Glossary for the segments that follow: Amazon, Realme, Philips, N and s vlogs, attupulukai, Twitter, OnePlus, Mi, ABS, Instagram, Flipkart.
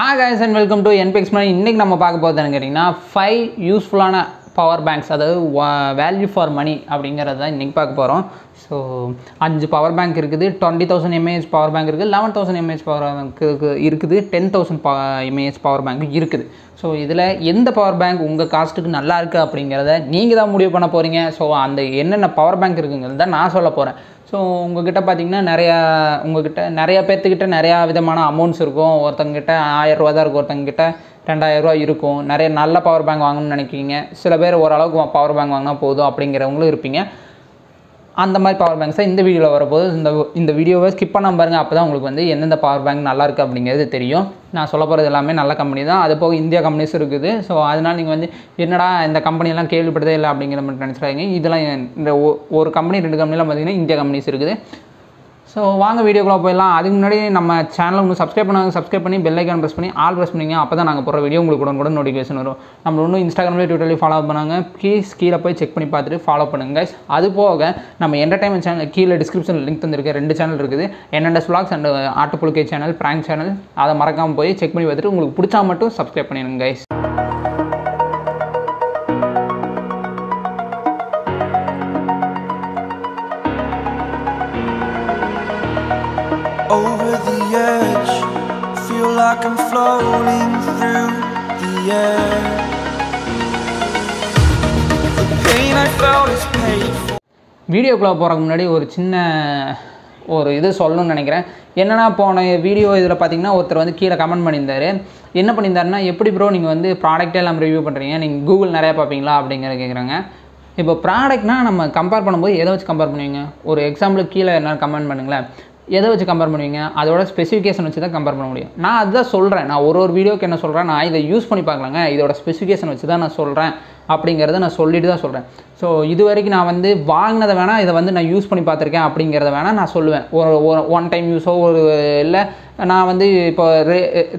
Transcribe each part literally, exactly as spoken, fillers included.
Hi guys and welcome to N P X. Today we will talk about five useful power banks. That is value for money. So, five power bank, twenty thousand mAh power bank, eleven thousand mAh power bank, ten thousand mAh power bank. So, this is the power bank you can cost. You can do so, the power bank is so உங்ககிட்ட பாத்தீங்கன்னா நிறைய உங்ககிட்ட நிறைய பேத்துக்கிட்ட நிறைய விதமான amounts இருக்கும் ஒருத்தங்கிட்ட ஆயிரம் ரூபாய் தான் இருக்கும் ஒருத்தங்கிட்ட ரெண்டாயிரம் ரூபாய் இருக்கும் நிறைய நல்ல பவர் பேங்க் வாங்கணும்னு நினைக்கிறீங்க சில பேர் ஒரு அளவுக்கு பவர் பேங்க் வாங்குனா போதும் அப்படிங்கறவங்களும் இருப்பீங்க அந்த மாதிரி பவர் பேங்க்ஸ் இந்த வீடியோல வரப்போது இந்த இந்த வீடியோவை ஸ்கிப் பண்ணாம பாருங்க அப்பதான் உங்களுக்கு வந்து என்னென்ன பவர் பேங்க் நல்லா இருக்கு அப்படிங்கிறது தெரியும் நான் சொல்ல போறது எல்லாமே நல்ல கம்பெனி தான் அது போக இந்தியா கம்பெனிஸ் இருக்குது சோ அதனால நீங்க வந்து என்னடா இந்த கம்பெனி எல்லாம் கேள்விப்பட்டதே இல்ல அப்படிங்கற மாதிரி நினைச்சிராதீங்க இதெல்லாம் இந்த ஒரு கம்பெனி ரெண்டு கம்பெனி எல்லாம் பாத்தீங்கன்னா இந்தியா கம்பெனிஸ் இருக்குது சோ வாங்க வீடியோக்குள்ள போய்லாம் அதுக்கு முன்னாடி நம்ம சேனலை இன்னும் சப்ஸ்கிரைப் பண்ணாங்க சப்ஸ்கிரைப் பண்ணி பெல் ஐகான் பிரஸ் பண்ணி ஆல் பிரஸ் பண்ணீங்க அப்பதான் நாங்க போற வீடியோ உங்களுக்கு உடனே நோட்டிஃபிகேஷன் வரும் நம்ம இன்னும் இன்ஸ்டாகிராம்ல ட்விட்டர்ல ஃபாலோ பண்ணாங்க ப்ளீஸ் கீழ போய் செக் பண்ணி பார்த்துட்டு ஃபாலோ பண்ணுங்க गाइस அது போக நம்ம என்டர்டெயின்மென்ட் சேனல் கீழ டிஸ்கிரிப்ஷன்ல லிங்க் தந்திருக்கே ரெண்டு சேனல் இருக்குது N and s vlogs and attupulukai channel prank channel அத மறக்காம போய் செக் பண்ணி பார்த்துட்டு உங்களுக்கு பிடிச்சா மட்டும் சப்ஸ்கிரைப் பண்ணிடுங்க guys Like I'm floating through the air. The pain I felt is paid for. Video club போறதுக்கு முன்னாடி ஒரு சின்ன ஒரு இது சொல்லணும்னு நினைக்கிறேன். என்னன்னா போன வீடியோ இதல பாத்தீங்கன்னா ஒருத்தர் வந்து கீழ கமெண்ட் பண்ணியிருந்தாரு. என்ன பண்ணியிருந்தாருன்னா எப்படி bro நீங்க வந்து ப்ராடக்ட் எல்லாம் ரிவ்யூ பண்றீங்க? நீங்க கூகுள் நிறைய பாப்பீங்களா அப்படிங்கற கேக்குறாங்க. இப்போ ப்ராடக்ட்னா நம்ம கம்பேர் பண்ணும்போது எதை வச்சு கம்பேர் பண்ணுவீங்க? ஒரு எக்ஸாம்பிளுக்கு கீழ என்ன கமெண்ட் பண்ணுங்களே. எதை வச்சு கம்பேர் பண்ணுவீங்க அதோட ஸ்பெசிஃபிகேஷன் வச்சு தான் கம்பேர் பண்ண முடியும் நான் அதுதான் சொல்றேன் நான் ஒரு ஒரு வீடியோக்கு என்ன சொல்றேன் நான் இத யூஸ் பண்ணி பார்க்கலாம்ங்க இதோட ஸ்பெசிஃபிகேஷன் வச்சு தான் நான் சொல்றேன் அப்படிங்கறத நான் சொல்லிட்டு தான் சொல்றேன் சோ இதுவரைக்கும் நான் வந்து வாங்குனத வேணா இத வந்து நான் யூஸ் பண்ணி பார்த்திருக்கேன் அப்படிங்கறத வேணா நான் சொல்லுவேன் ஒரு ஒன் டைம் யூஸோ ஒரு இல்ல நான் வந்து இப்போ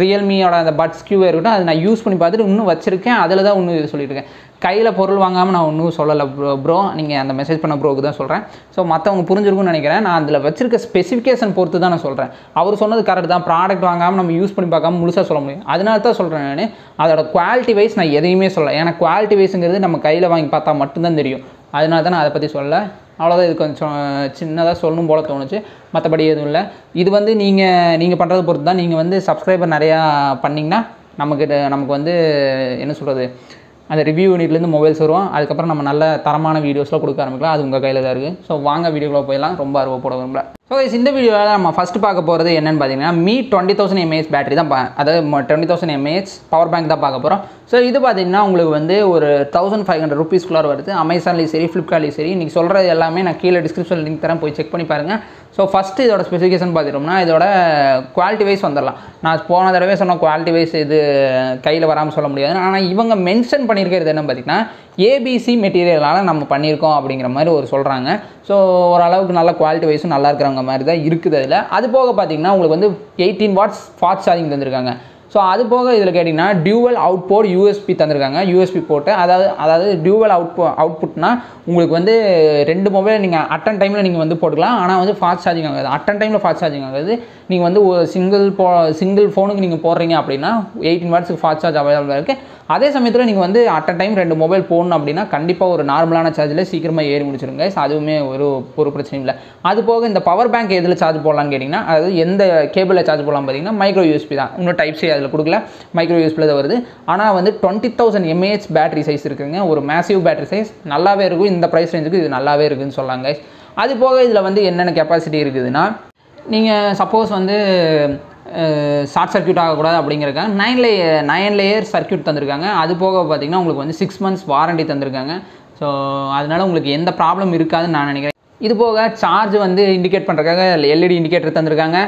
Realme ஓட அந்த buds Q-வே இருக்கட்ட அது நான் யூஸ் பண்ணி பார்த்துட்டு இன்னும் வச்சிருக்கேன் அதுல தான் இன்னும் சொல்லிட்டு இருக்கேன் கையில பொருள் வாங்காம நான் இன்னும் சொல்லல bro நீங்க அந்த மெசேஜ் பண்ண broக்கு தான் சொல்றேன் சோ மத்தவங்க புரிஞ்சிருக்கும்னு நினைக்கிறேன் நான் அதுல வச்சிருக்க ஸ்பெசிஃபிகேஷன் பொறுத்து தான் நான் சொல்றேன் அவர் சொன்னது கரெக்ட் தான் ப்ராடக்ட் வாங்காம நம்ம யூஸ் பண்ணி பார்க்காம முழுசா சொல்ல முடியாது அதனால தான் சொல்றேன் நான் அதோட குவாலிட்டி வைஸ் நான் எதையுமே சொல்லல ஏனா குவாலிட்டி வைஸ்ங்கிறது நம்ம கையில வாங்கி பார்த்தா மட்டும் தான் தெரியும் அதனால தான் நான் அத பத்தி சொல்லல அவ்வளவுதான் இது கொஞ்சம் சின்னதா சொல்லணும் போல தோணுச்சு மத்தபடி எதுவும் இல்ல இது வந்து நீங்க நீங்க பண்றது பொறுத்து தான் நீங்க வந்து சப்ஸ்கிரைபர் நிறைய பண்ணீங்கனா நமக்கு நமக்கு வந்து என்ன சொல்றது அந்த ரிவ்யூ யூனிட்ல இருந்து மொபைல்ஸ் வரும் அதுக்கு அப்புறம் நம்ம நல்ல தரமான வீடியோஸ்லாம் கொடுக்க ஆரம்பிக்கலாம் அது உங்க கையில தான் இருக்கு சோ வாங்க வீடியோக்குள்ள போய்லாம் ரொம்ப ஆர்வ போட விரும்பல சோ गाइस இந்த வீடியோல நம்ம ஃபர்ஸ்ட் பார்க்க போறது என்னன்னு பாத்தீங்கன்னா Mi twenty thousand mAh battery தான் அதாவது twenty thousand mAh power bank தான் பார்க்க போறோம் சோ இது பாத்தீங்கன்னா உங்களுக்கு வந்து ஒரு fifteen hundred rupees குள்ள வருது Amazonலயே சரி Flipkartலயே சரி நீங்க சொல்றது எல்லாமே நான் கீழ டிஸ்கிரிப்ஷன்ல லிங்க் தரேன் போய் செக் பண்ணி பாருங்க சோ ஃபர்ஸ்ட் இதோட ஸ்பெசிஃபிகேஷன் பாத்தீங்கன்னா இதோட குவாலிட்டி வைஸ் வந்தறலாம் நான் போன தடவை சொன்ன குவாலிட்டி வைஸ் இது கையில வராம சொல்ல முடியாது ஆனா இவங்க மென்ஷன் பண்ணிருக்கிறது என்ன பாத்தீங்கன்னா A B C மெட்டீரியலால நம்ம பண்ணிருக்கோம் அப்படிங்கற மாதிரி ஒரு சொல்றாங்க சோ ஒரு அளவுக்கு நல்ல குவாலிட்டி வைஸ் நல்லா இருக்குங்க மாதிரி தான் இருக்குது அதுல அது போக பாத்தீங்கன்னா உங்களுக்கு வந்து eighteen watts fast charging தந்திருக்காங்க சோ அது போக இதல கேட்டினா dual output U S B தந்திருக்காங்க U S B போட் அதாவது அதாவது dual output outputனா உங்களுக்கு வந்து ரெண்டு மொபைல் நீங்க at a timeல நீங்க வந்து போடலாம் ஆனா வந்து fast charging ஆகாது at a timeல fast charging ஆகாது நீங்க வந்து ஒரு single single phoneக்கு நீங்க போடுறீங்க அப்படினா eighteen watts fast charge available இருக்கு அதே சமயத்துல நீங்க வந்து at a time ரெண்டு மொபைல் போடணும் அப்படினா கண்டிப்பா ஒரு நார்மலான சார்ஜ்ல சீக்கிரமா ஏறி முடிச்சிரும் गाइस அதுவுமே ஒரு ஒரு பிரச்சனை இல்ல அது போக இந்த பவர் பேங்க் எதில சார்ஜ் போடலாம் கேட்டினா அது எந்த கேபிள்ல சார்ஜ் போடலாம் பாத்தீங்கன்னா மைக்ரோ U S B தான் இன்னொரு டைப் C அதுல கொடுக்கல மைக்ரோ U S B ல வருது ஆனா வந்து twenty thousand mAh battery size இருக்குங்க ஒரு massive பேட்டரி சைஸ் நல்லாவே இருக்கு இந்த பிரைஸ் ரேஞ்சுக்கு இது நல்லாவே இருக்குன்னு சொல்லலாம் गाइस அது போக இதுல வந்து என்னென்ன கெபாசிட்டி இருக்குதுனா நீங்க சப்போஸ் வந்து short circuit ஆக கூடாது அப்படிங்கறக்காக nine layer circuit தந்திருக்காங்க அது போக பாத்தீங்கன்னா உங்களுக்கு வந்து six months வாரண்டி தந்திருக்காங்க சோ அதனால உங்களுக்கு எந்த problem இருக்காதுன்னு நான் நினைக்கிறேன் இது போக சார்ஜ் வந்து இன்டிகேட் பண்றதுக்காக L E D இன்டிகேட்டர் தந்திருக்காங்க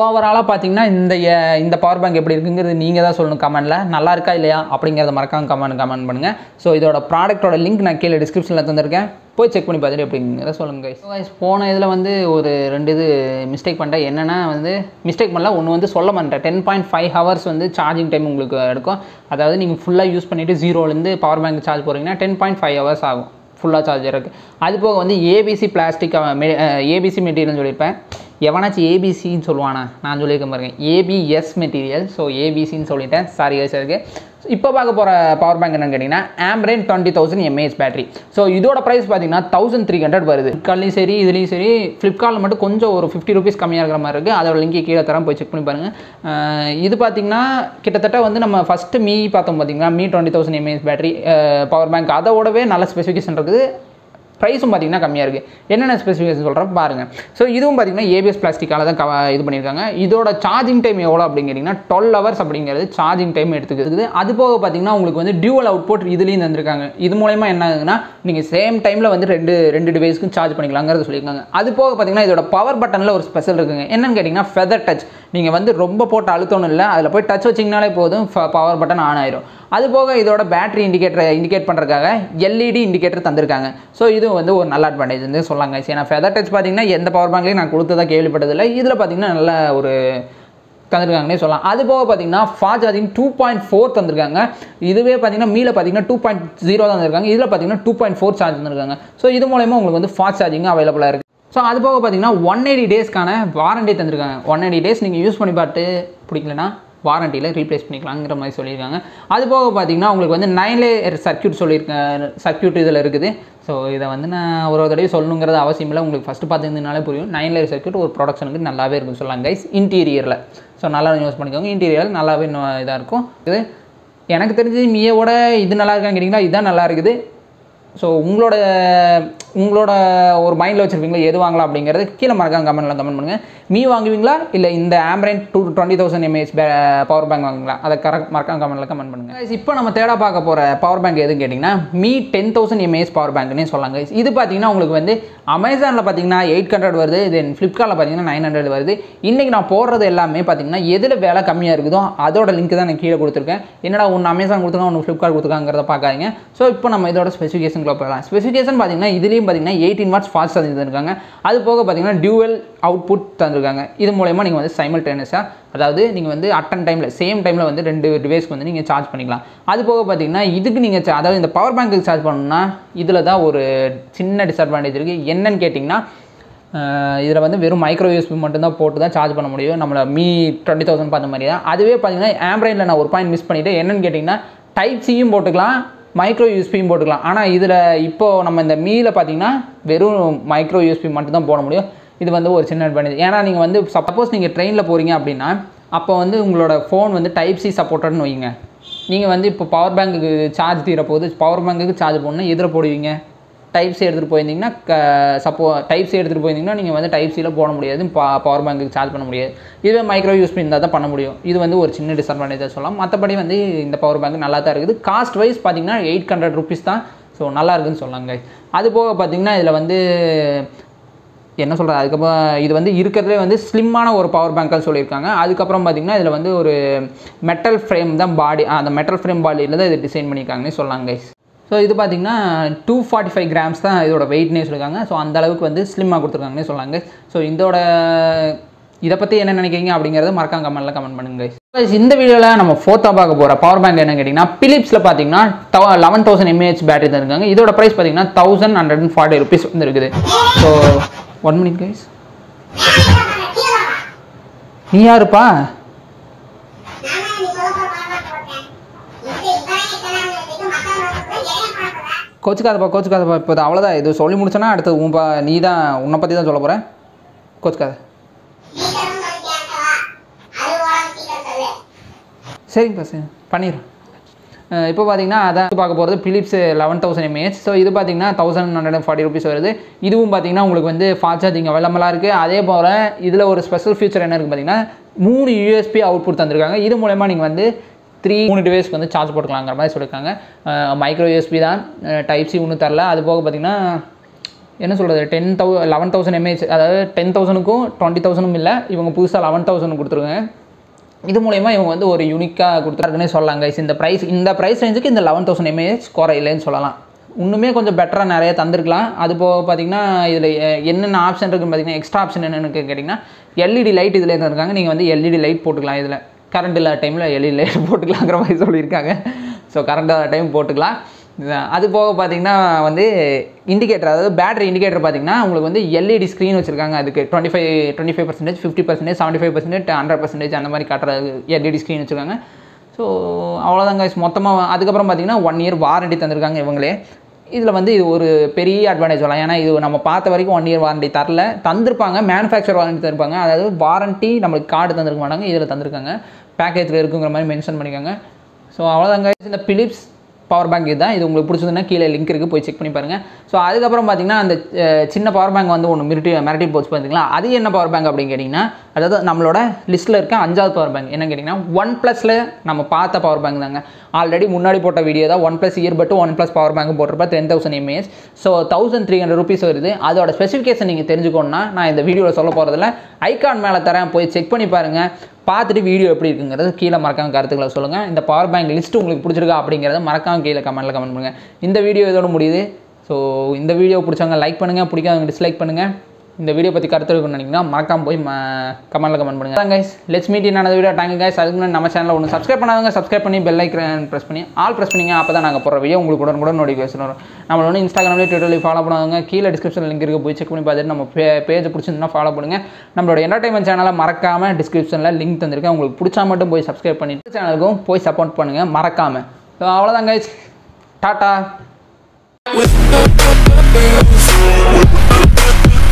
ஓவராலா பாத்தீங்கன்னா இந்த இந்த பவர் பேங்க் எப்படி இருக்குங்கிறது நீங்க தான் சொல்லணும் கமெண்ட்ல நல்லா இருக்கா இல்லையா அப்படிங்கறத மறக்காம கமெண்ட் கமெண்ட் பண்ணுங்க சோ இதோட ப்ராடக்ட்டோட லிங்க் நான் கீழ டிஸ்கிரிப்ஷன்ல தந்திருக்கேன் போய் செக் பண்ணி பாத்துட்டு அப்படிங்கறத சொல்லுங்க गाइस गाइस போன இதுல வந்து ஒரு ரெண்டு இது மிஸ்டேக் பண்ணிட்டேன் என்னன்னா வந்து மிஸ்டேக் பண்ணல ஒன்னு வந்து சொல்ல மாட்டேன் ten point five hours வந்து சார்ஜிங் டைம் உங்களுக்கு எடுக்கும் அதாவது நீங்க ஃபுல்லா யூஸ் பண்ணிட்டு zero ல இருந்து பவர் பேங்க் சார்ஜ் போறீங்கன்னா ten point five hours ஆகும் ஃபுல்லா சார்ஜ் இருக்கு அது போக வந்து A B C plastic A B C material சொல்லிருப்பேன் எவனாச்சும் ஏபிசின்னு சொல்லுவானா? நான் சொல்லியிருக்கேன் பாருங்கள், ஏபிஎஸ் மெட்டீரியல். ஸோ ஏபிசின்னு சொல்லிட்டேன், சாரி வச்சிருக்கு. இப்போ பார்க்க போகிற பவர் பேங்க் என்னென்னு கேட்டிங்கன்னா Ambrane twenty thousand mAh battery. So இதோட ப்ரைஸ் பார்த்தீங்கன்னா தௌசண்ட் த்ரீ ஹண்ட்ரட் வருது. ஃப்ளிப்கார்ட்லேயும் சரி இதுலேயும் சரி, ஃப்ளிப்கார்ட்டில் மட்டும் கொஞ்சம் ஒரு ஃபிஃப்டி ருபீஸ் கம்மியாக இருக்கிற மாதிரி இருக்குது. அதோட லிங்க் கீழே தரம், போய் செக் பண்ணி பாருங்கள். இது பார்த்திங்கன்னா கிட்டத்தட்ட வந்து நம்ம ஃபஸ்ட்டு மீ பார்த்தோம் பார்த்திங்கன்னா, Mi twenty thousand mAh battery power bank, அதோடவே நல்ல ஸ்பெசிஃபிகேஷன் இருக்குது. ப்ரைஸும் பார்த்திங்கன்னா கம்மியாக இருக்குது. என்னென்ன ஸ்பெசிஃபிகேஷன் சொல்கிறேன் பாருங்கள். ஸோ இதுவும் பார்த்திங்கன்னா ஏபிஎஸ் பிளாஸ்டிக்கால் தான் இது பண்ணியிருக்காங்க. இதோட சார்ஜிங் டைம் எவ்வளோ அப்படிங்கிறீங்கன்னா டுவெல் ஹவர்ஸ் அப்படிங்கிறது சார்ஜிங் டைம் எடுத்துக்கிது. அது போக பார்த்திங்கன்னா உங்களுக்கு வந்து டியூவல் அவுட்புட் இதுலேயும் தந்திருக்காங்க. இது மூலமா என்ன ஆகுதுன்னா நீங்கள் சேம் டைமில் வந்து ரெண்டு ரெண்டு டிவைஸ்க்கும் சார்ஜ் பண்ணிக்கலாங்கிறது சொல்லியிருக்காங்க. அது போக பார்த்திங்கன்னா இதோட பவர் பட்டனில் ஒரு ஸ்பெஷல் இருக்குங்க. என்னென்னு கேட்டிங்கன்னா ஃபெதர் டச். நீங்கள் வந்து ரொம்ப போட்டு அழுத்தணும் இல்லை, அதில் போய் டச் வச்சிங்கனாலே போதும் பவர் பட்டன் ஆன் ஆயிரும். அது போக இதோட பேட்டரி இண்டிகேட்டர் இண்டிகேட் பண்ணுறதுக்காக எல்இடி இண்டிகேட்டர் தந்திருக்காங்க. ஸோ இது வந்து ஒரு நல்ல அட்வான்டேஜ் வந்து சொல்லாங்க. ஏன்னா ஃபெதர் டச் பார்த்தீங்கன்னா எந்த பவர் பேங்க்லையும் நான் கொடுத்ததா கேள்விப்பட்டதில்லை. இதில் பார்த்தீங்கன்னா நல்ல ஒரு தந்திருக்காங்கன்னே சொல்லலாம். அது போக பார்த்தீங்கன்னா fast charging two point four தந்திருக்காங்க. இதுவே பார்த்தீங்கன்னா மீல பார்த்தீங்கன்னா டூ பாயிண்ட் ஜீரோ தான் தந்திருக்காங்க. இதில் பார்த்தீங்கன்னா டூ பாயிண்ட் ஃபோர் சார்ஜ் தந்திருக்காங்க. ஸோ இது மூலமா உங்களுக்கு வந்து ஃபாஸ்ட் சார்ஜிங் அவைலபிளாக இருக்குது. ஸோ அது போக பார்த்தீங்கன்னா ஒன் எயிட்டி டேஸ்க்கான வாரண்டி தந்திருக்காங்க. ஒன் எயிட்டி டேஸ் நீங்கள் யூஸ் பண்ணி பார்த்து பிடிக்கலன்னா வாரண்டியில் ரீப்ளேஸ் பண்ணிக்கலாங்கிற மாதிரி சொல்லியிருக்காங்க. அது போக பார்த்தீங்கன்னா உங்களுக்கு வந்து நைன் லேயர் சர்க்யூட் சொல்லியிருக்கேன், சர்க்யூட் இதில் இருக்குது. ஸோ இதை வந்து நான் ஒரு ஒரு தடவை சொல்லணுங்கிறது அவசியம் இல்லை, உங்களுக்கு ஃபஸ்ட்டு பார்த்துருந்ததுனாலே புரியும். நைன் லேயர் சர்க்யூட் ஒரு ப்ராடக்ஷனுக்கு நல்லாவே இருக்குன்னு சொல்லலாம் கைஸ். இன்டீரியரில் ஸோ நல்லா யூஸ் பண்ணிக்கோங்க, இன்டீரியர் நல்லாவே இதாக இருக்கும். இது எனக்கு தெரிஞ்சு மியோட இது நல்லா இருக்கான்னு கேட்டிங்கன்னா இதுதான் நல்லா இருக்குது. ஸோ உங்களோட உங்களோட ஒரு மைண்டில் வச்சுருப்பீங்களா எது வாங்கலாம் அப்படிங்கிறது கீழே மறக்காம கமெண்ட்டில் கமெண்ட் பண்ணுங்கள். மீ வாங்குவீங்களா இல்லை இந்த Ambrane two twenty thousand mAh power bank வாங்குவீங்களா? அதை கரெக்ட் மறக்காம கமெண்ட்டில் கமெண்ட் பண்ணுங்கள். இப்போ நம்ம தேட பார்க்க போகிற பவர் பேங்க் எதுன்னு கேட்டிங்கன்னா Mi ten thousand mAh power பேங்க்னே சொல்லாங்க. இது பார்த்தீங்கன்னா உங்களுக்கு வந்து அமேசானில் பார்த்தீங்கன்னா எயிட் ஹண்ட்ரட் வருது, தென் ஃப்ளிப்கார்ட்டில் பார்த்தீங்கன்னா நைன் ஹண்ட்ரட் வருது. இன்றைக்கி நான் போடுறது எல்லாமே பார்த்தீங்கன்னா எதில் வேலை கம்மியாக இருக்குதோ அதோட லிங்க் தான் நான் கீழே கொடுத்துருக்கேன். என்னடா ஒன்று அமேசான் கொடுத்துருக்காங்க ஒன்று ஃப்ளிப்கார்ட் கொடுத்துருக்காங்கிறத பார்க்காதீங்க. ஸோ இப்போ நம்ம இதோட ஸ்பெசிஃபிகேஷன் போகலாம். ஸ்பெசிஃபிகேஷன் பார்த்தீங்கன்னா இதுலேயும் பார்த்தீங்கன்னா எயிட்டீன் வாட்ஸ் ஃபாஸ்ட் சார்ஜிங் தந்திருக்காங்க. அது போக பார்த்தீங்கன்னா டியூவல் அவுட்புட் தந்திருக்காங்க. இது மூலமா நீங்கள் வந்து சைமல்டேனியஸாக, அதாவது நீங்கள் வந்து அட்டன் டைமில் சேம் டைமில் வந்து ரெண்டு டிவைஸ்க்கு வந்து நீங்கள் சார்ஜ் பண்ணிக்கலாம். அது போக பார்த்தீங்கன்னா இதுக்கு நீங்கள் அதாவது இந்த பவர் பேங்க்கு சார்ஜ் பண்ணணும்னா இதில் தான் ஒரு சின்ன டிஸ்அட்வான்டேஜ் இருக்குது. என்னன்னு கேட்டிங்கன்னா இதில் வந்து வெறும் மைக்ரோ யூஎஸ்பி மட்டும்தான் போட்டு தான் சார்ஜ் பண்ண முடியும். நம்மளை மீ டுவெண்ட்டி தௌசண்ட் பார்த்த மாதிரி தான். அதுவே பார்த்தீங்கன்னா ஆம்ப்ரைனில் நான் ஒரு பாயிண்ட் மிஸ் பண்ணிவிட்டு, என்னன்னு கேட்டிங்கன்னா டைப் சியும் போட்டுக்கலாம் மைக்ரோ யூஎஸ்பியும் போட்டுக்கலாம். ஆனால் இதில் இப்போது நம்ம இந்த மீயில் பார்த்தீங்கன்னா வெறும் மைக்ரோ யூஎஸ்பி மட்டும்தான் போட முடியும். இது வந்து ஒரு சின்ன அட்வான்டேஜ். ஏன்னா நீங்கள் வந்து சப்போஸ் நீங்கள் ட்ரெயினில் போகிறீங்க அப்படின்னா அப்போ வந்து உங்களோட ஃபோன் வந்து டைப் சி சப்போர்ட்டட்னு வைங்க. நீங்கள் வந்து இப்போ பவர் பேங்க்குக்கு சார்ஜ் தீர போது பவர் பேங்க்குக்கு சார்ஜ் போடணும்னா எதில் போடுவீங்க? டைப் சி எடுத்துகிட்டு போயிருந்தீங்கன்னா க சப்போ டைப் சி எடுத்துகிட்டு போயிருந்தீங்கன்னா நீங்கள் வந்து டைப் சியில் போட முடியாது, பா பவர் பேங்க்குக்கு சார்ஜ் பண்ண முடியாது. இதுவே மைக்ரோ யூஸ் இருந்தால் தான் பண்ண முடியும். இது வந்து ஒரு சின்ன டிஸ்அட்வான்டேஜாக சொல்லலாம். மற்றபடி வந்து இந்த பவர் பேங்க் நல்லா தான் இருக்குது. காஸ்ட் வைஸ் பார்த்தீங்கன்னா எயிட் ஹண்ட்ரட் ருபீஸ் தான். ஸோ நல்லா இருக்குதுன்னு சொன்னாங்க. அது போக பார்த்தீங்கன்னா இதில் வந்து என்ன சொல்கிறது, அதுக்கப்புறம் இது வந்து இருக்கிறதுலே வந்து ஸ்லிம்மான ஒரு பவர் பேங்க்குன்னு சொல்லியிருக்காங்க. அதுக்கப்புறம் பார்த்திங்கன்னா இதில் வந்து ஒரு மெட்டல் ஃப்ரேம் தான் பாடி, அந்த மெட்டல் ஃப்ரேம் பாடியில் தான் இது டிசைன் பண்ணியிருக்காங்கன்னு சொன்னாங்க. ஸோ இது பார்த்திங்கன்னா டூ ஃபார்ட்டி ஃபைவ் கிராம்ஸ் தான் இதோட வெயிட்னே சொல்லியிருக்காங்க. ஸோ அந்த அளவுக்கு வந்து ஸ்லிம்மாக கொடுத்துருக்காங்கன்னு சொன்னாங்க. ஸோ இதோட இதை பற்றி என்ன நினைக்கிறீங்க அப்படிங்கிறத மறக்காம கமெண்ட்டில் கமெண்ட் பண்ணுங்க. இந்த வீடியோவில் நம்ம ஃபோர்த்தாக பார்க்க போகிற பவர் பேங்க் என்னன்னு கேட்டிங்கன்னா பிலிப்ஸில் பார்த்தீங்கன்னா லெவன் தௌசண்ட் எம்ஏஹெச் பேட்டரி தான் இருக்காங்க. இதோட ப்ரைஸ் பார்த்தீங்கன்னா thousand hundred and forty rupees வந்து இருக்குது. So one minute guys. நீ யாருப்பா? கோச்சுக்காதப்பா கோச்சுக்காதப்பா, இப்போ அவ்வளோதான். இது சொல்லி முடிச்சோன்னா அடுத்தது உன்பா நீ தான், உன்னை பற்றி தான் சொல்ல போகிறேன். கோச்சுக்காத. சரிங்கப்பா சரி பண்ணிடுறேன். இப்போ பார்த்தீங்கன்னா அதான் பார்க்க போகிறது Philips eleven thousand mAh. So இது பார்த்தீங்கன்னா thousand hundred and forty rupees வருது. இதுவும் பார்த்தீங்கன்னா உங்களுக்கு வந்து ஃபாஸ்ட் சார்ஜிங் அவைலபிளாக இருக்குது. அதே போல் இதில் ஒரு ஸ்பெஷல் ஃபியூச்சர் என்ன இருக்குது பார்த்தீங்கன்னா மூணு யூஎஸ்பி அவுட்புட் தந்திருக்காங்க. இது மூலமா நீங்கள் வந்து த்ரீ மூணு டிவைஸ்க்கு வந்து சார்ஜ் போட்டுக்கலாங்கிற மாதிரி சொல்லியிருக்காங்க. மைக்ரோ யூஎஸ்பி தான், டைப் சி ஒன்றும் தரல. அது போக பார்த்திங்கன்னா என்ன சொல்கிறது, ten thou eleven thousand mAh, அதாவது டென் தௌசண்ட்க்கும் டுவெண்ட்டி தௌசண்ட்டும் இல்லை, இவங்க புதுசாக லெவன் தௌசண்ட் கொடுத்துருக்காங்க. இது மூலமா இவங்க வந்து ஒரு யூனிக்காக கொடுத்துருக்குன்னே சொல்லாங்க. இந்த ப்ரைஸ் இந்த ப்ரைஸ் ரேஞ்சுக்கு இந்த லெவன் தௌசண்ட் எம்ஏஹெச் குறையிலேன்னு சொல்லலாம். இன்னுமே கொஞ்சம் பெட்டராக நிறைய தந்திருக்கலாம். அது போக பார்த்திங்கன்னா இதில் என்னென்ன ஆப்ஷன் இருக்குன்னு பார்த்திங்கன்னா எக்ஸ்ட்ரா ஆப்ஷன் என்னென்னு கேட்டிங்கன்னா எல்இடி லைட் இதில் தந்திருக்காங்க. நீங்கள் வந்து எல்இடி லைட் போட்டுக்கலாம். இதில் கரண்ட் இல்லாத டைமில் எல்இடி லைட் போட்டுக்கலாங்கிற மாதிரி சொல்லியிருக்காங்க. ஸோ கரண்ட் இல்லாத டைம் போட்டுக்கலாம். அது போக பாத்தீங்கன்னா வந்து இண்டிகேட்டர் அதாவது பேட்டரி இண்டிகேட்டர் பாத்தீங்கன்னா உங்களுக்கு வந்து எல்இடி ஸ்கிரீன் வச்சிருக்காங்க அதுக்கு twenty-five twenty-five percent fifty percent seventy-five percent one hundred percent அந்த மாதிரி காட்ற எல்இடி ஸ்கிரீன் வச்சிருக்காங்க சோ அவ்வளவுதான் गाइस மொத்தமா அதுக்கு அப்புறம் பாத்தீங்கன்னா one year வாரண்டி தந்திருக்காங்க இவங்களே இதுல வந்து இது ஒரு பெரிய அட்வான்டேஜ் வலாம் ஏனா இது நம்ம பார்த்த வரைக்கும் one year வாரண்டி தரல தந்திருப்பாங்க manufacturer வாரண்டி தந்திருப்பாங்க அதாவது வாரண்டி நமக்கு கார்டு தந்திருக்க மாட்டாங்க இதுல தந்திருக்காங்க பேக்கேஜ்ல இருக்குங்கற மாதிரி மென்ஷன் பண்ணிருக்காங்க சோ அவ்வளவுதான் गाइस இந்த Philips power bank idha idu ungalku pidichirundha keela link irukku poi check panni parunga so adukku appuram pathina and chinna power bank vandu one military maritime box pathingala adu enna power bank appdi ketingna adha nammaloda list la irka anjal power bank enna ketingna OnePlus la nama paatha power bank danga already munnadi pota video da OnePlus earbud OnePlus power bank potrappa ten thousand milliamp hours so thirteen hundred rupees varudhu adoda specification neenga therinjukonna na indha video la solla poradilla icon mela tharan poi check panni parunga பாத்துட்டு video எப்படி இருக்குங்கறது கீழ மறக்காம கருத்துக்கள சொல்லுங்க இந்த power bank list உங்களுக்கு பிடிச்சிருக்கா அப்படிங்கறத மறக்காம கீழ கமெண்ட்ல கமெண்ட் பண்ணுங்க இந்த வீடியோ இதோட முடியுது சோ இந்த வீடியோ பிடிச்சவங்க லைக் பண்ணுங்க பிடிக்காதவங்க டிஸ்லைக் பண்ணுங்க இந்த வீடியோ பத்தி கருத்து இருக்குன்னு நினைக்கிறீங்கன்னா மறக்காம போய் கமெண்ட்ல கமெண்ட் பண்ணுங்க गाइस லெட்ஸ் மீட் இன்னொரு வீடியோ டாங்க गाइस அதுக்கு முன்னாடி நம்ம சேனலை ஒன்னு சப்ஸ்கிரைப் பண்ணாதவங்க சப்ஸ்கிரைப் பண்ணி பெல் ஐகான் பிரஸ் பண்ணி ஆல் பிரஸ் பண்ணீங்க அப்பதான் நாங்க போற வீடியோ உங்களுக்கு உடனுக்குட நோட்டிஃபிகேஷன் வரும் நம்மளோட இன்ஸ்டாகிராம்ல ட்விட்டர்ல ஃபாலோ பண்ணுங்க கீழ டிஸ்கிரிப்ஷன்ல லிங்க் இருக்கு போய் செக் பண்ணி பாத்துட்டு நம்ம பேஜ் பிடிச்சிருந்தா ஃபாலோ பண்ணுங்க நம்மளோட என்டர்டெயின்மென்ட் சேனலை மறக்காம டிஸ்கிரிப்ஷன்ல லிங்க் தந்திருக்கேன் உங்களுக்கு பிடிச்சா மட்டும் போய் சப்ஸ்கிரைப் பண்ணிட்டு சேனலுக்கும் போய் சப்போர்ட் பண்ணுங்க மறக்காம சோ அவ்வளவுதான் गाइस டாடா